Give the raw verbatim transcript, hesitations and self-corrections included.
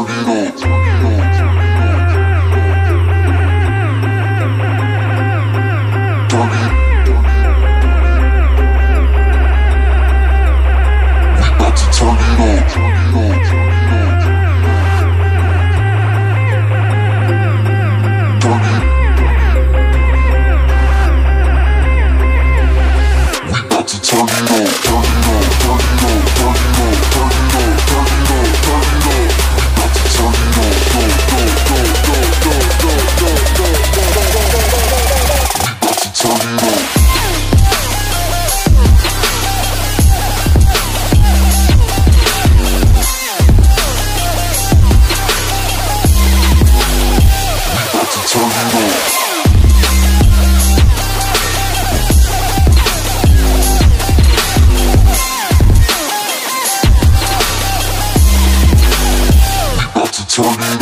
turn it on. Turn it on.